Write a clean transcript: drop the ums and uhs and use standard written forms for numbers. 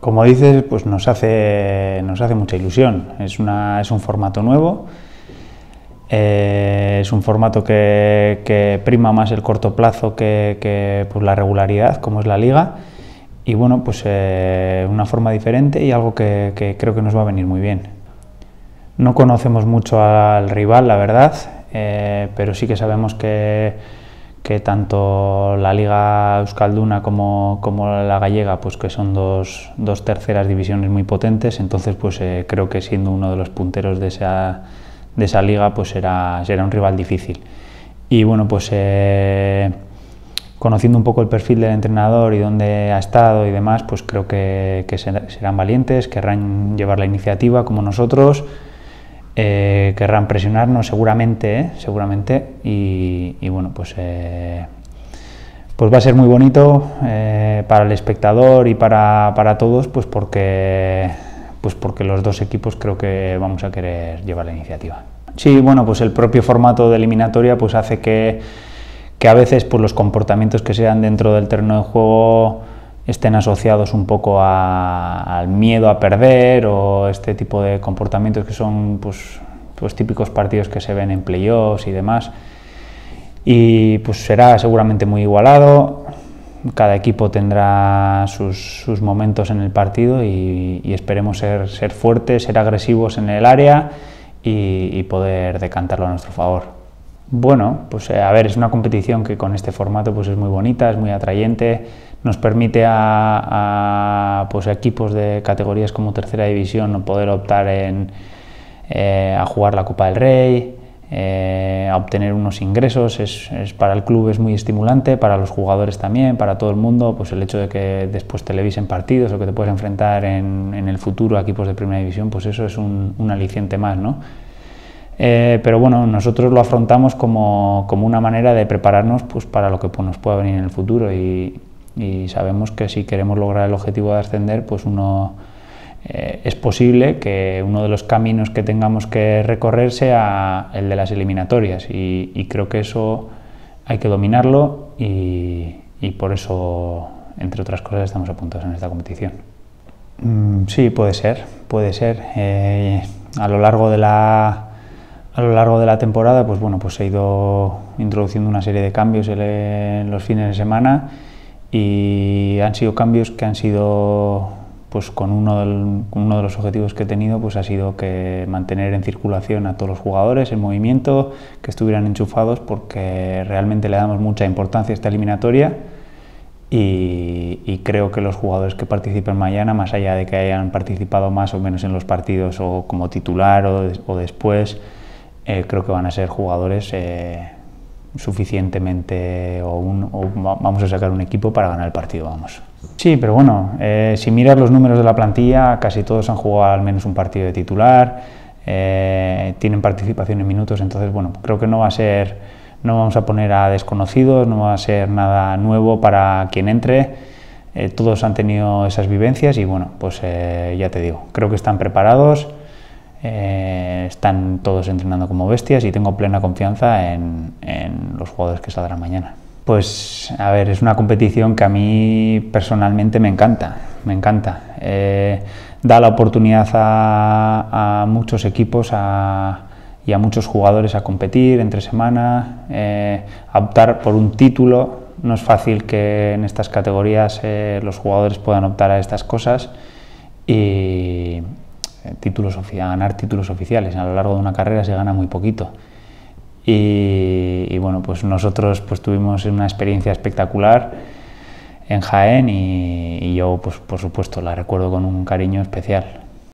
Como dices, pues nos hace mucha ilusión. Es un formato nuevo, es un formato que prima más el corto plazo que pues la regularidad, como es la liga, y bueno, pues una forma diferente y algo que creo que nos va a venir muy bien. No conocemos mucho al rival, la verdad, pero sí que sabemos que tanto la liga euskalduna como la gallega, pues que son dos terceras divisiones muy potentes. Entonces pues creo que siendo uno de los punteros de esa liga, pues será un rival difícil. Y bueno, pues conociendo un poco el perfil del entrenador y dónde ha estado y demás, pues creo que serán valientes, querrán llevar la iniciativa como nosotros. Querrán presionarnos seguramente, y bueno, pues va a ser muy bonito para el espectador y para todos, pues porque los dos equipos creo que vamos a querer llevar la iniciativa. Sí, bueno, pues el propio formato de eliminatoria pues hace que a veces pues los comportamientos que se dan dentro del terreno de juego estén asociados un poco al miedo a perder o este tipo de comportamientos que son pues típicos partidos que se ven en playoffs y demás. Y pues será seguramente muy igualado, cada equipo tendrá sus momentos en el partido y esperemos ser fuertes, ser agresivos en el área y poder decantarlo a nuestro favor. Bueno, pues a ver, es una competición que con este formato pues es muy bonita, es muy atrayente, nos permite pues a equipos de categorías como tercera división poder optar a jugar la Copa del Rey, a obtener unos ingresos. Para el club es muy estimulante, para los jugadores también, para todo el mundo, pues el hecho de que después televisen partidos o que te puedes enfrentar en el futuro a equipos de primera división, pues eso es un aliciente más, ¿no? Pero bueno, nosotros lo afrontamos como una manera de prepararnos pues para lo que nos pueda venir en el futuro y sabemos que si queremos lograr el objetivo de ascender, pues es posible que uno de los caminos que tengamos que recorrer sea el de las eliminatorias y creo que eso hay que dominarlo y por eso, entre otras cosas, estamos apuntados en esta competición. Sí, puede ser. A lo largo de la temporada, pues bueno, pues se ha ido introduciendo una serie de cambios en los fines de semana y han sido cambios que han sido, pues con uno de los objetivos que he tenido, pues ha sido que mantener en circulación a todos los jugadores, en movimiento, que estuvieran enchufados, porque realmente le damos mucha importancia a esta eliminatoria y creo que los jugadores que participen mañana, más allá de que hayan participado más o menos en los partidos o como titular o después, creo que van a ser jugadores suficientemente o vamos a sacar un equipo para ganar el partido, vamos. Sí, pero bueno, si miras los números de la plantilla, casi todos han jugado al menos un partido de titular, tienen participación en minutos, entonces bueno, creo que no vamos a poner a desconocidos, no va a ser nada nuevo para quien entre, todos han tenido esas vivencias y bueno, pues ya te digo, creo que están preparados. Están todos entrenando como bestias y tengo plena confianza en los jugadores que saldrán mañana. Pues, a ver, es una competición que a mí personalmente me encanta. Da la oportunidad a muchos equipos y a muchos jugadores a competir entre semana, a optar por un título. No es fácil que en estas categorías los jugadores puedan optar a estas cosas y a ganar títulos oficiales. A lo largo de una carrera se gana muy poquito y bueno, pues nosotros pues tuvimos una experiencia espectacular en Jaén y yo pues por supuesto la recuerdo con un cariño especial.